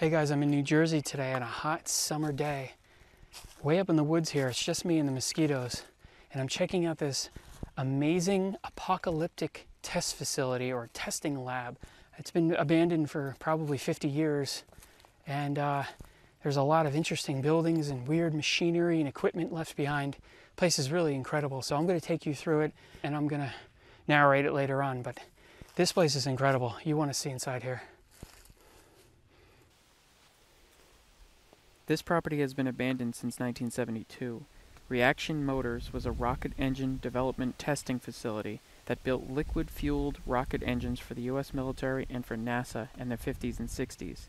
Hey guys, I'm in New Jersey today on a hot summer day, way up in the woods here. It's just me and the mosquitoes, and I'm checking out this amazing apocalyptic test facility or testing lab. It's been abandoned for probably 50 years, and there's a lot of interesting buildings and weird machinery and equipment left behind. The place is really incredible, so I'm going to take you through it, and I'm going to narrate it later on, but this place is incredible. You want to see inside here. This property has been abandoned since 1972. Reaction Motors was a rocket engine development testing facility that built liquid-fueled rocket engines for the U.S. military and for NASA in the 50s and 60s.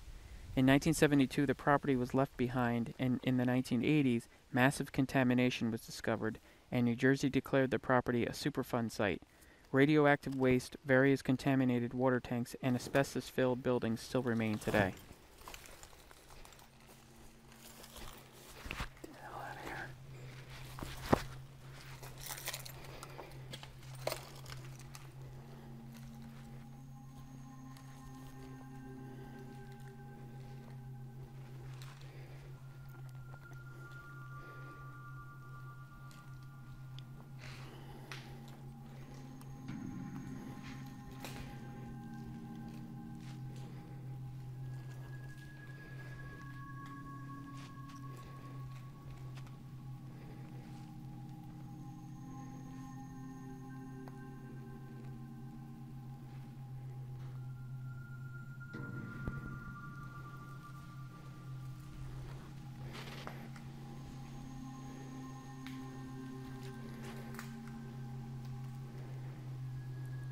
In 1972, the property was left behind, and in the 1980s, massive contamination was discovered, and New Jersey declared the property a Superfund site. Radioactive waste, various contaminated water tanks, and asbestos-filled buildings still remain today.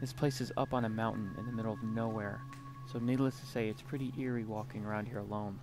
This place is up on a mountain in the middle of nowhere, so needless to say, it's pretty eerie walking around here alone.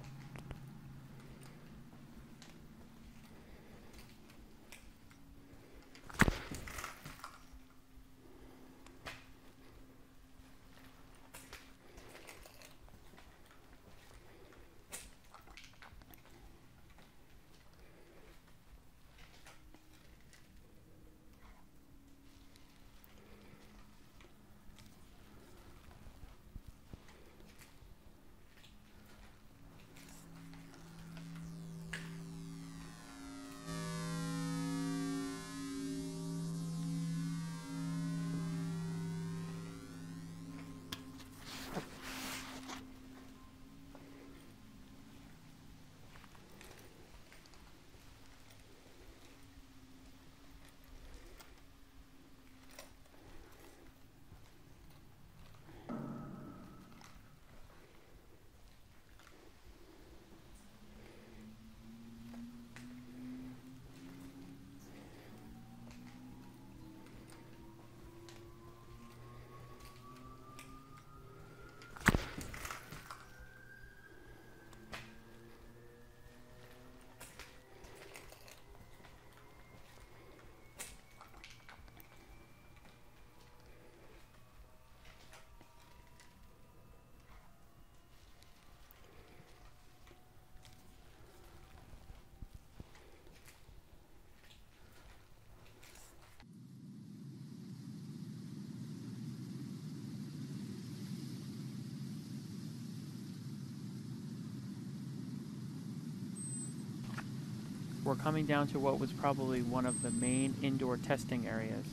We're coming down to what was probably one of the main indoor testing areas.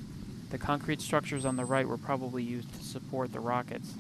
The concrete structures on the right were probably used to support the rockets.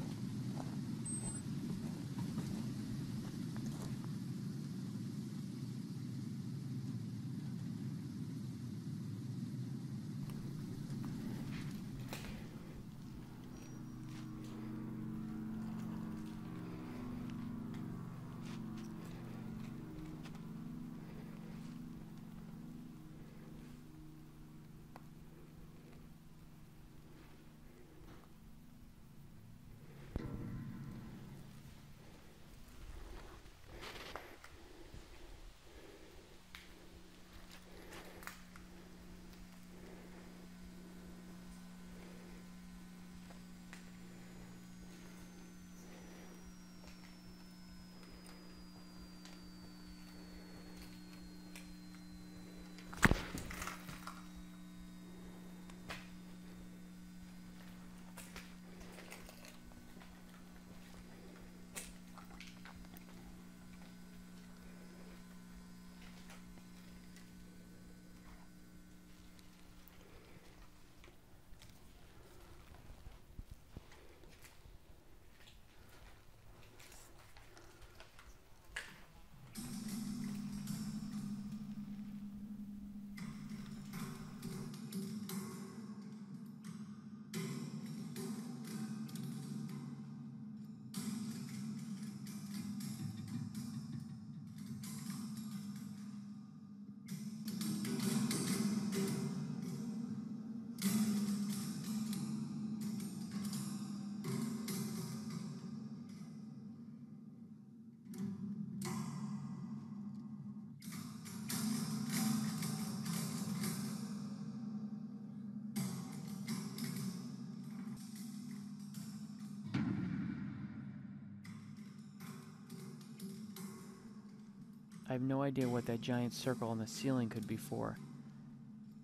I have no idea what that giant circle on the ceiling could be for,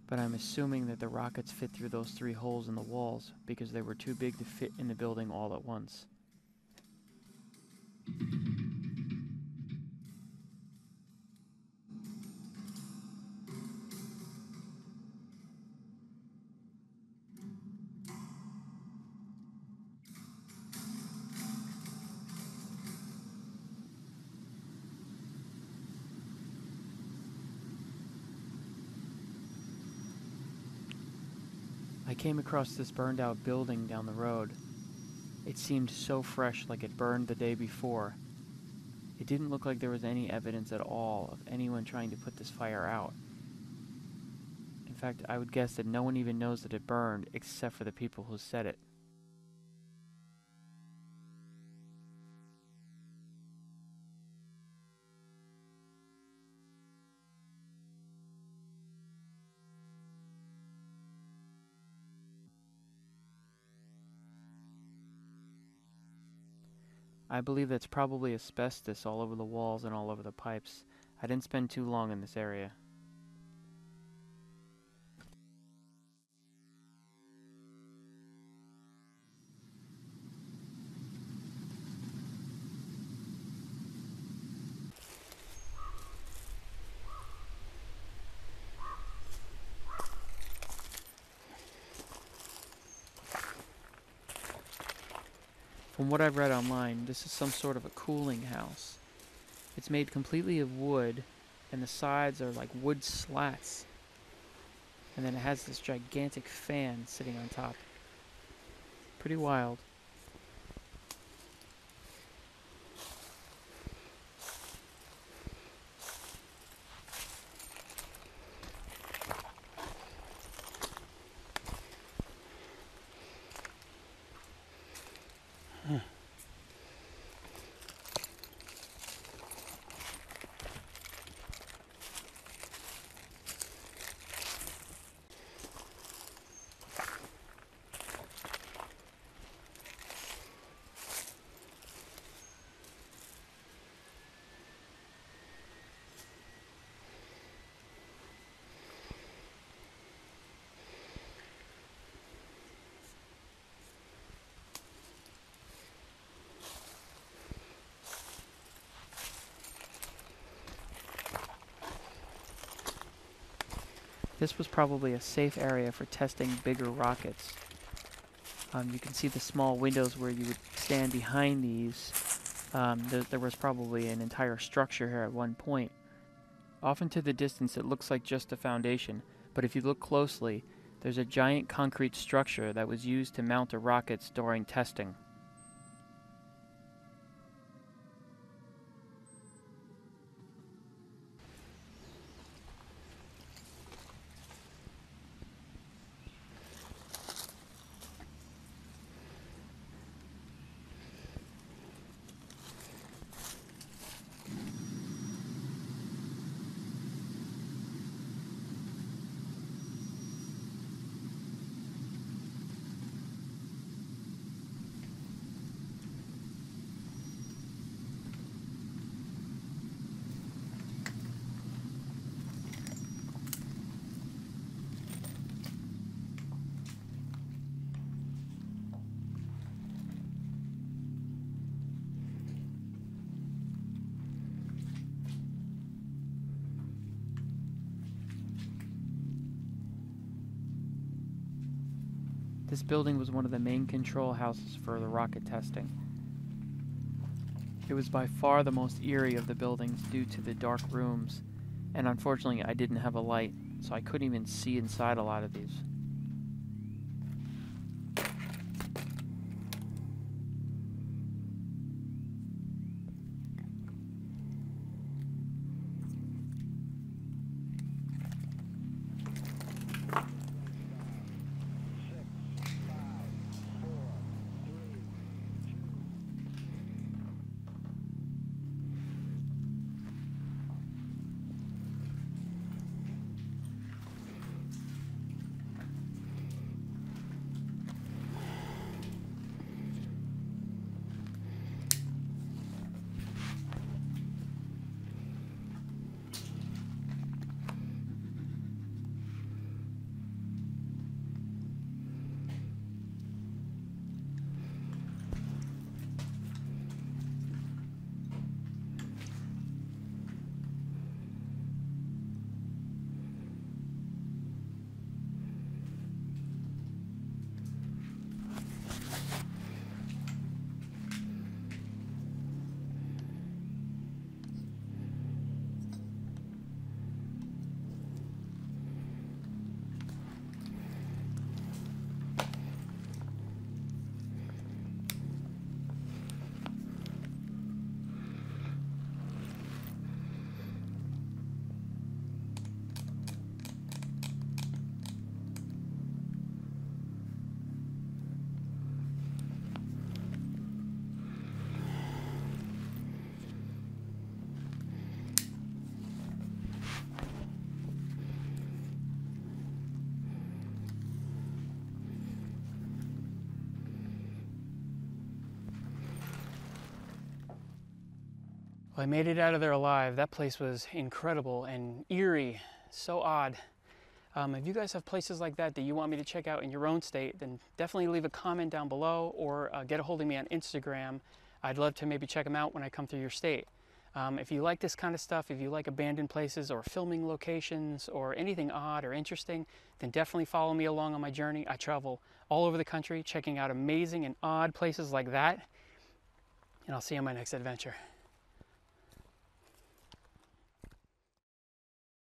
but I'm assuming that the rockets fit through those three holes in the walls because they were too big to fit in the building all at once. I came across this burned out building down the road. It seemed so fresh, like it burned the day before. It didn't look like there was any evidence at all of anyone trying to put this fire out. In fact, I would guess that no one even knows that it burned except for the people who said it. I believe that's probably asbestos all over the walls and all over the pipes. I didn't spend too long in this area. From what I've read online, this is some sort of a cooling house. It's made completely of wood, and the sides are like wood slats. And then it has this gigantic fan sitting on top. Pretty wild. This was probably a safe area for testing bigger rockets. You can see the small windows where you would stand behind these. There was probably an entire structure here at one point. Off into the distance it looks like just a foundation, but if you look closely, there's a giant concrete structure that was used to mount the rockets during testing. This building was one of the main control houses for the rocket testing. It was by far the most eerie of the buildings due to the dark rooms, and unfortunately I didn't have a light, so I couldn't even see inside a lot of these. Well, I made it out of there alive. That place was incredible and eerie, so odd. If you guys have places like that that you want me to check out in your own state, then definitely leave a comment down below or get a hold of me on Instagram. I'd love to maybe check them out when I come through your state. If you like this kind of stuff, if you like abandoned places or filming locations or anything odd or interesting, then definitely follow me along on my journey. I travel all over the country checking out amazing and odd places like that, and I'll see you on my next adventure.